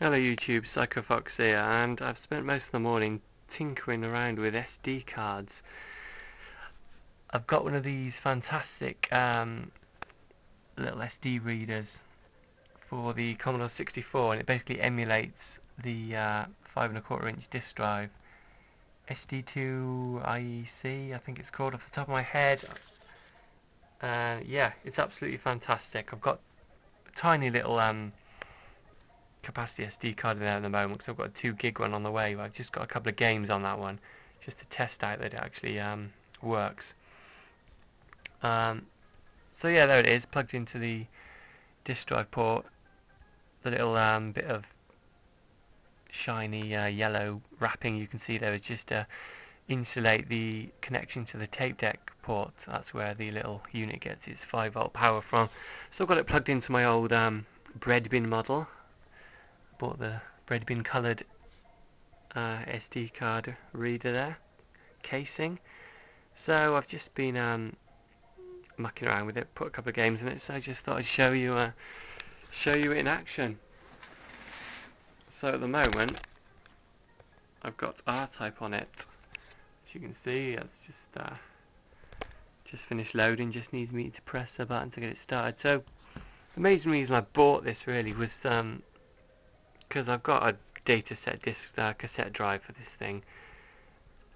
Hello YouTube, PsychoFox here, and I've spent most of the morning tinkering around with SD cards. I've got one of these fantastic little SD readers for the Commodore 64, and it basically emulates the 5¼ inch disk drive. SD2IEC, I think it's called off the top of my head. Yeah, it's absolutely fantastic. I've got a tiny little capacity SD card in there at the moment because I've got a 2 gig one on the way, but I've just got a couple of games on that one just to test out that it actually works. So yeah, there it is, plugged into the disk drive port. The little bit of shiny yellow wrapping you can see there is just to insulate the connection to the tape deck port. That's where the little unit gets its 5V power from. So I've got it plugged into my old bread bin model. Bought the bread bin coloured SD card reader there, casing. So I've just been mucking around with it, put a couple of games in it. So I just thought I'd show you it in action. So at the moment, I've got R-Type on it. As you can see, it's just finished loading. Just needs me to press a button to get it started. So the main reason I bought this really was because I've got a dataset disc cassette drive for this thing.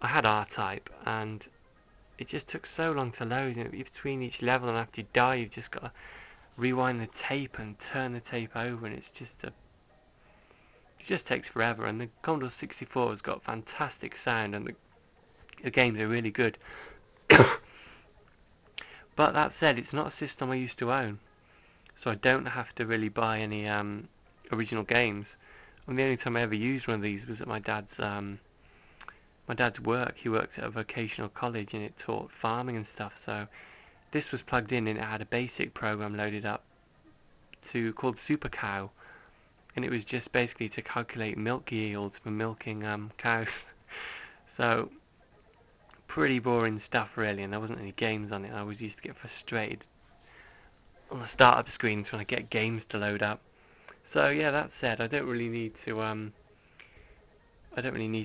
I had R-Type and it just took so long to load, and between each level and after you die you've just got to rewind the tape and turn the tape over, and it's just it just takes forever. And the Commodore 64 has got fantastic sound and the games are really good. But that said, it's not a system I used to own, so I don't have to really buy any original games. And the only time I ever used one of these was at my dad's work. He worked at a vocational college and it taught farming and stuff, so this was plugged in and it had a basic program loaded up called Super Cow, and it was just basically to calculate milk yields for milking cows. So pretty boring stuff really, and there wasn't any games on it. I always used to get frustrated on the startup screen trying to get games to load up. So yeah, that said, I don't really need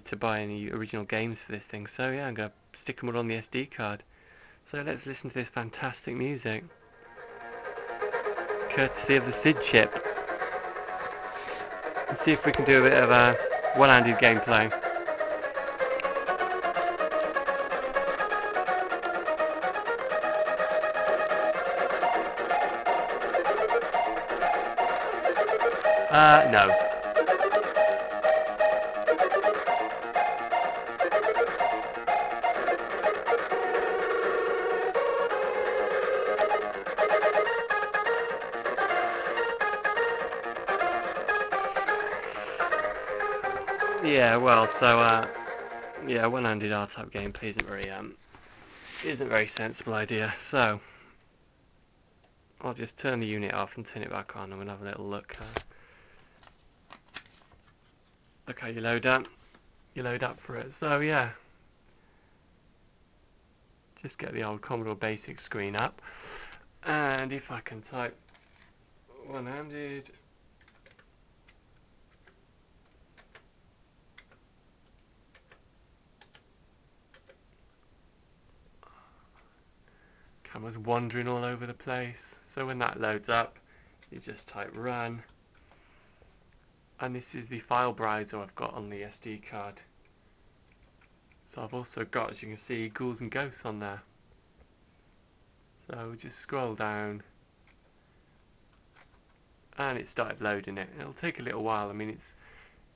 to buy any original games for this thing. So yeah, I'm gonna stick them all on the SD card. So let's listen to this fantastic music, courtesy of the SID chip, and see if we can do a bit of a one-handed gameplay. No. Yeah, well, so, yeah, one-handed R-Type gameplay isn't very sensible idea, so I'll just turn the unit off and turn it back on, and we'll have a little look. Look how you load up for it. So yeah, just get the old Commodore basic screen up, and if I can type one-handed camera's wandering all over the place, so when that loads up you just type run. And this is the file browser I've got on the SD card. So I've also got, as you can see, Ghouls and Ghosts on there. So just scroll down, and it started loading it. It'll take a little while. I mean,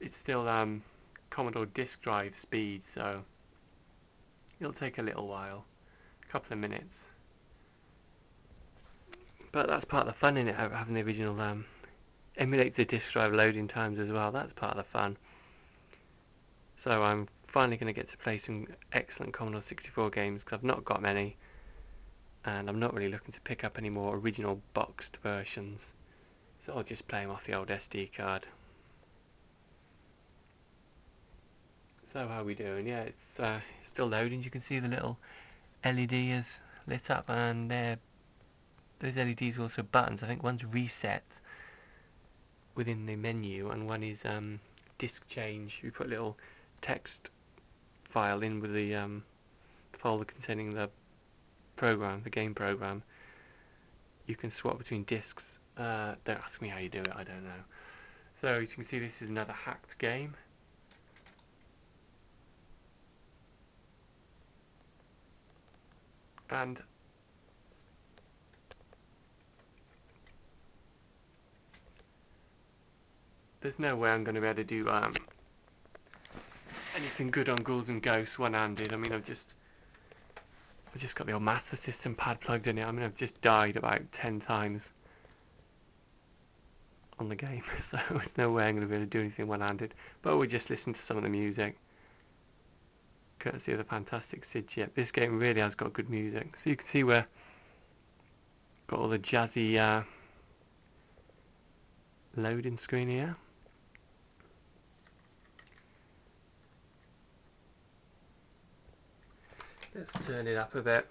it's still Commodore disk drive speed, so it'll take a little while, a couple of minutes. But that's part of the fun in it, having the original emulate the disk drive loading times as well. That's part of the fun. So I'm finally going to get to play some excellent Commodore 64 games, because I've not got many, and I'm not really looking to pick up any more original boxed versions, so I'll just play them off the old SD card. So how are we doing? Yeah, it's still loading. You can see the little LED is lit up, and those LEDs are also buttons. I think one's reset within the menu, and one is disk change. We put a little text file in with the folder containing the program, the game program. You can swap between disks. Don't ask me how you do it, I don't know. So as you can see, this is another hacked game. And there's no way I'm going to be able to do anything good on Ghouls and Ghosts one-handed. I mean, I've just got the old Master System pad plugged in it. I mean, I've just died about 10 times on the game, so there's no way I'm going to be able to do anything one-handed. But we just listen to some of the music, courtesy of the fantastic SID chip. This game really has got good music, so you can see we've got all the jazzy loading screen here. Let's turn it up a bit.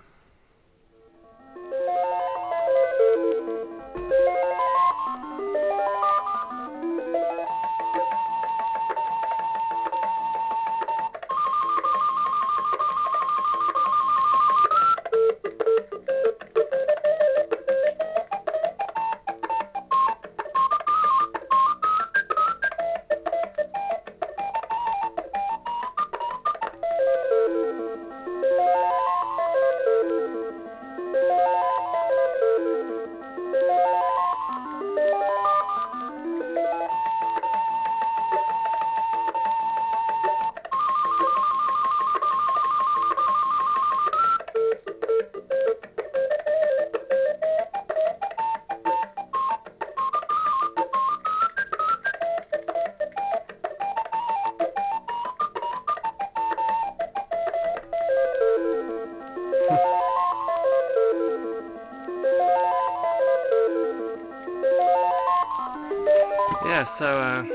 Yeah, so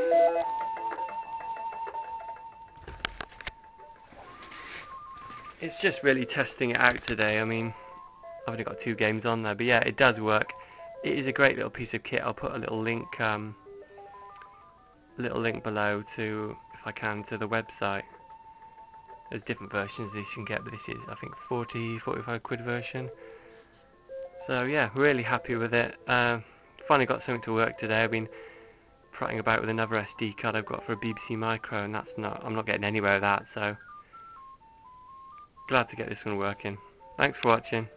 it's just really testing it out today. I mean, I've only got 2 games on there, but yeah, it does work. It is a great little piece of kit. I'll put a little link below to, if I can, to the website. There's different versions of this you can get, but this is, I think, 40, 45 quid version. So yeah, really happy with it. Finally got something to work today. I mean, pratting about with another SD card I've got for a BBC Micro, and that's I'm not getting anywhere with that, so glad to get this one working. Thanks for watching.